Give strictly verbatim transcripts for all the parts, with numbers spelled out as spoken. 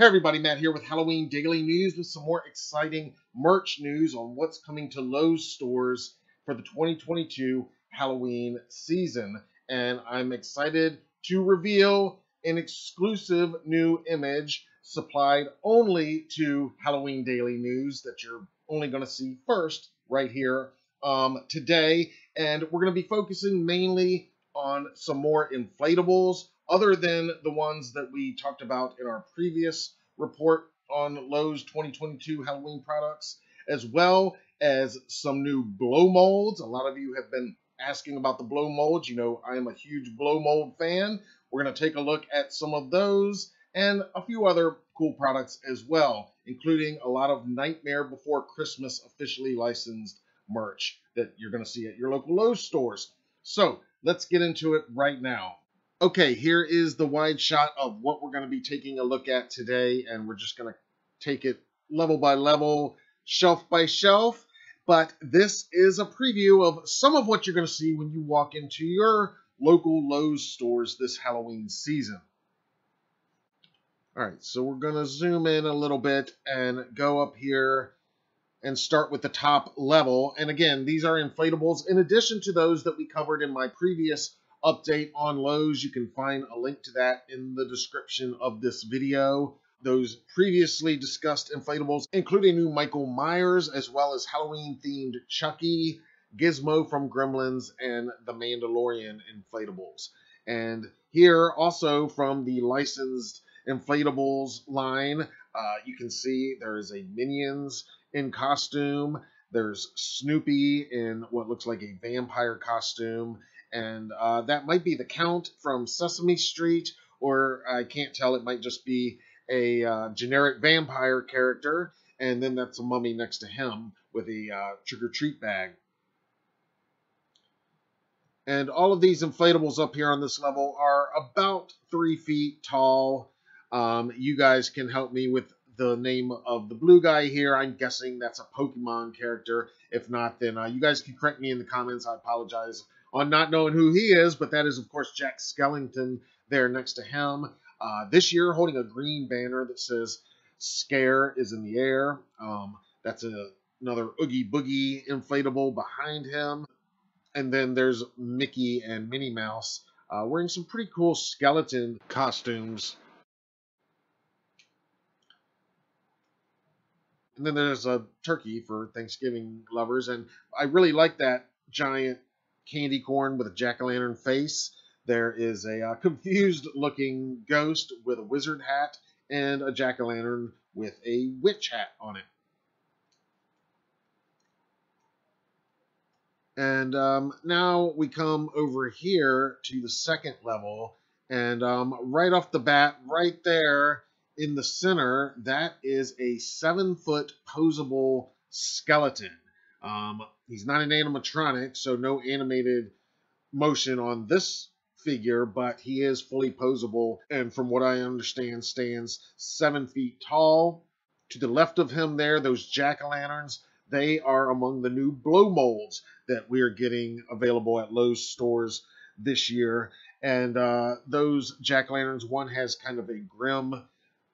Hey everybody, Matt here with Halloween Daily News with some more exciting merch news on what's coming to Lowe's stores for the twenty twenty-two Halloween season. And I'm excited to reveal an exclusive new image supplied only to Halloween Daily News that you're only going to see first right here um, today. And we're going to be focusing mainly on some more inflatables, other than the ones that we talked about in our previous report on Lowe's twenty twenty-two Halloween products, as well as some new blow molds. A lot of you have been asking about the blow molds. You know, I am a huge blow mold fan. We're going to take a look at some of those and a few other cool products as well, including a lot of Nightmare Before Christmas officially licensed merch that you're going to see at your local Lowe's stores. So let's get into it right now. Okay, here is the wide shot of what we're going to be taking a look at today, and we're just going to take it level by level, shelf by shelf, but this is a preview of some of what you're going to see when you walk into your local Lowe's stores this Halloween season. All right, so we're going to zoom in a little bit and go up here and start with the top level, and again, these are inflatables in addition to those that we covered in my previous update on Lowe's. You can find a link to that in the description of this video. Those previously discussed inflatables include a new Michael Myers, as well as Halloween-themed Chucky, Gizmo from Gremlins, and the Mandalorian inflatables. And here, also from the licensed inflatables line, uh, you can see there is a Minions in costume. There's Snoopy in what looks like a vampire costume. And uh, that might be the Count from Sesame Street, or I can't tell, it might just be a uh, generic vampire character. And then that's a mummy next to him with a uh, trick-or-treat bag. And all of these inflatables up here on this level are about three feet tall. Um, you guys can help me with the name of the blue guy here. I'm guessing that's a Pokemon character. If not, then uh, you guys can correct me in the comments. I apologize on not knowing who he is, but that is, of course, Jack Skellington there next to him. Uh, this year, holding a green banner that says, "Scare is in the air." Um, that's a, another Oogie Boogie inflatable behind him. And then there's Mickey and Minnie Mouse uh, wearing some pretty cool skeleton costumes. And then there's a turkey for Thanksgiving lovers. And I really like that giant candy corn with a jack-o'-lantern face. There is a uh, confused-looking ghost with a wizard hat and a jack-o'-lantern with a witch hat on it. And um, now we come over here to the second level, and um, right off the bat, right there in the center, that is a seven-foot posable skeleton. Um, he's not an animatronic, so no animated motion on this figure, but he is fully posable, and from what I understand, stands seven feet tall. To the left of him there, those jack-o'-lanterns, they are among the new blow molds that we are getting available at Lowe's stores this year, and uh, those jack-o'-lanterns, one has kind of a grim,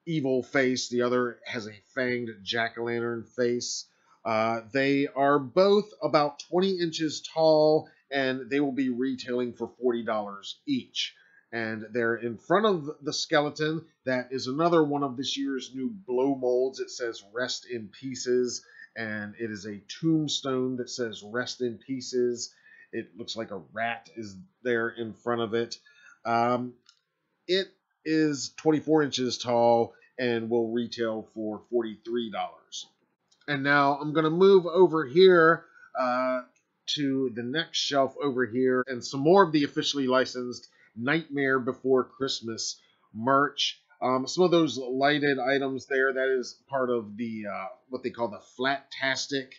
evil face, the other has a fanged jack-o'-lantern face. Uh, they are both about twenty inches tall, and they will be retailing for forty dollars each. And they're in front of the skeleton. That is another one of this year's new blow molds. It says "Rest in Pieces," and it is a tombstone that says "Rest in Pieces." It looks like a rat is there in front of it. Um, it is twenty-four inches tall and will retail for forty-three dollars. And now I'm going to move over here uh, to the next shelf over here, and some more of the officially licensed Nightmare Before Christmas merch. Um, some of those lighted items there, that is part of the uh, what they call the Flat-tastic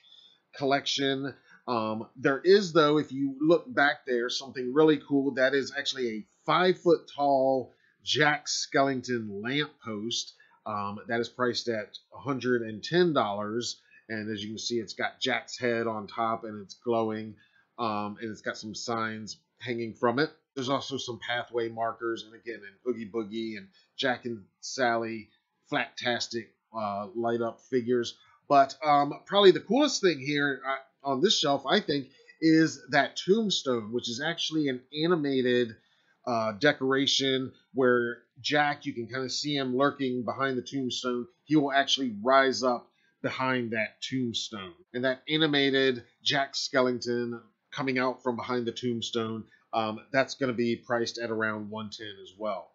collection. Um, there is, though, if you look back there, something really cool. That is actually a five-foot-tall Jack Skellington lamppost. Um, that is priced at one hundred ten dollars, and as you can see, it's got Jack's head on top, and it's glowing, um, and it's got some signs hanging from it. There's also some pathway markers, and again, an Oogie Boogie and Jack and Sally flactastic uh, light-up figures. But um, probably the coolest thing here uh, on this shelf, I think, is that tombstone, which is actually an animated uh, decoration where Jack, you can kind of see him lurking behind the tombstone. He will actually rise up behind that tombstone. And that animated Jack Skellington coming out from behind the tombstone, um, that's going to be priced at around one ten as well.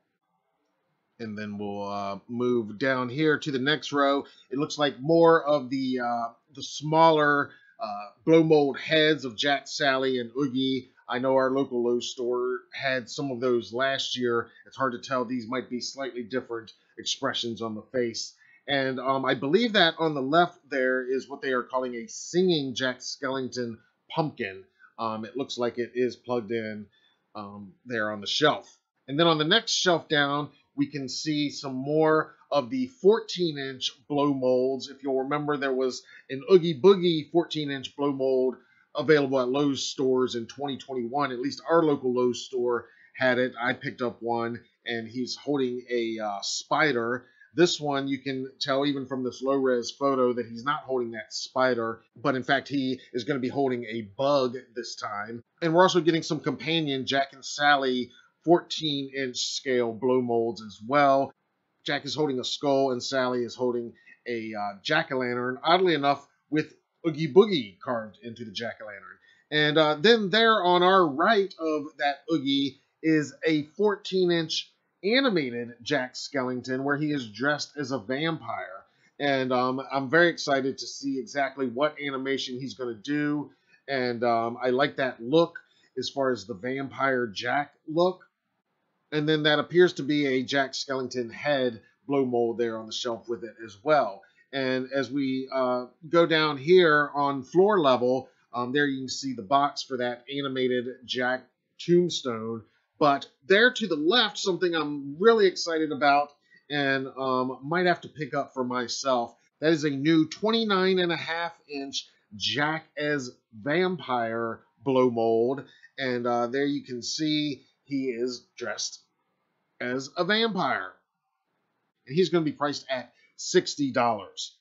And then we'll uh, move down here to the next row. It looks like more of the, uh, the smaller uh, blow mold heads of Jack, Sally, and Oogie. I know our local Lowe's store had some of those last year. It's hard to tell. These might be slightly different expressions on the face. And um, I believe that on the left there is what they are calling a singing Jack Skellington pumpkin. Um, it looks like it is plugged in um, there on the shelf. And then on the next shelf down, we can see some more of the fourteen inch blow molds. If you'll remember, there was an Oogie Boogie fourteen inch blow mold available at Lowe's stores in twenty twenty-one. At least our local Lowe's store had it. I picked up one, and he's holding a uh, spider. This one, you can tell even from this low-res photo that he's not holding that spider, but in fact, he is going to be holding a bug this time. And we're also getting some companion Jack and Sally fourteen inch scale blow molds as well. Jack is holding a skull, and Sally is holding a uh, jack-o'-lantern, oddly enough, with Oogie Boogie carved into the jack-o'-lantern. And uh, then there on our right of that Oogie is a fourteen inch animated Jack Skellington, where he is dressed as a vampire. And um, I'm very excited to see exactly what animation he's going to do. And um, I like that look as far as the vampire Jack look. And then that appears to be a Jack Skellington head blow mold there on the shelf with it as well. And as we uh, go down here on floor level, um, there you can see the box for that animated Jack tombstone. But there to the left, something I'm really excited about and um, might have to pick up for myself. That is a new twenty-nine and a half inch Jack as Vampire blow mold. And uh, there you can see he is dressed as a vampire. And he's going to be priced at sixty dollars.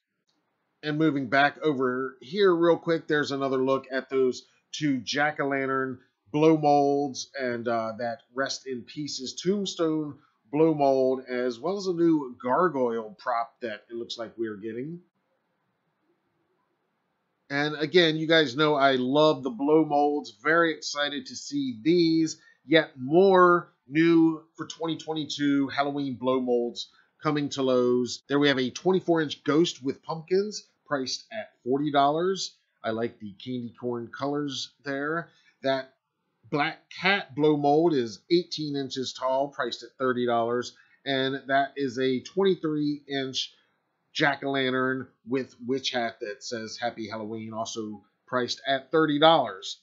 And moving back over here real quick, there's another look at those two jack-o'-lantern blow molds and uh, that Rest in Pieces tombstone blow mold, as well as a new gargoyle prop that it looks like we're getting. And again, you guys know I love the blow molds. Very excited to see these. Yet more new for twenty twenty-two Halloween blow molds coming to Lowe's. There we have a twenty-four inch ghost with pumpkins priced at forty dollars. I like the candy corn colors there. That Black Cat blow mold is eighteen inches tall, priced at thirty dollars. And that is a twenty-three inch jack-o'-lantern with witch hat that says Happy Halloween, also priced at thirty dollars.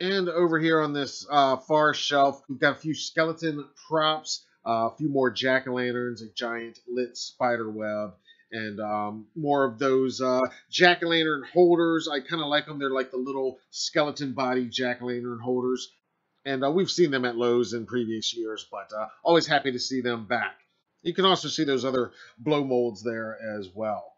And over here on this uh, far shelf, we've got a few skeleton props, uh, a few more jack-o'-lanterns, a giant lit spider web, and um, more of those uh, jack-o'-lantern holders. I kind of like them. They're like the little skeleton body jack-o'-lantern holders. And uh, we've seen them at Lowe's in previous years, but uh, always happy to see them back. You can also see those other blow molds there as well.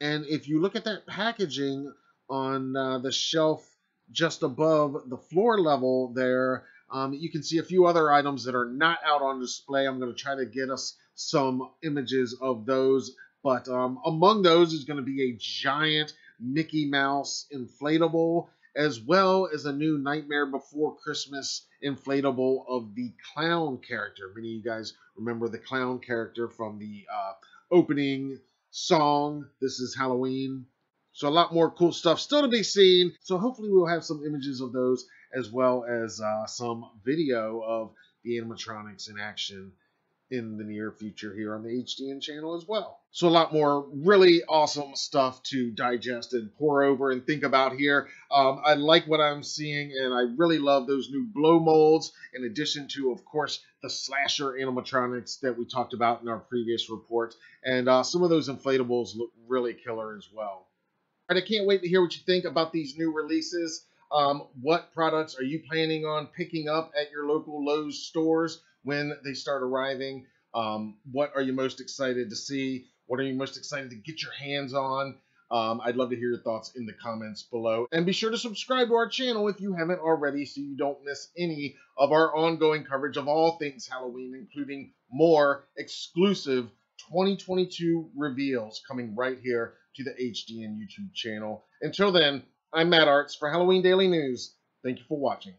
And if you look at that packaging on uh, the shelf just above the floor level there, um, you can see a few other items that are not out on display. I'm going to try to get us some images of those. But um, among those is going to be a giant Mickey Mouse inflatable, as well as a new Nightmare Before Christmas inflatable of the clown character. Many of you guys remember the clown character from the uh, opening song, This Is Halloween. So a lot more cool stuff still to be seen. So hopefully we'll have some images of those, as well as uh, some video of the animatronics in action in the near future here on the H D N channel as well. So a lot more really awesome stuff to digest and pour over and think about here. Um, I like what I'm seeing, and I really love those new blow molds, in addition to, of course, the slasher animatronics that we talked about in our previous report. And uh, some of those inflatables look really killer as well. All right, I can't wait to hear what you think about these new releases. Um, what products are you planning on picking up at your local Lowe's stores when they start arriving? Um, what are you most excited to see? What are you most excited to get your hands on? Um, I'd love to hear your thoughts in the comments below. And be sure to subscribe to our channel if you haven't already so you don't miss any of our ongoing coverage of all things Halloween, including more exclusive twenty twenty-two reveals coming right here to the H D N YouTube channel. Until then, I'm Matt Arts for Halloween Daily News. Thank you for watching.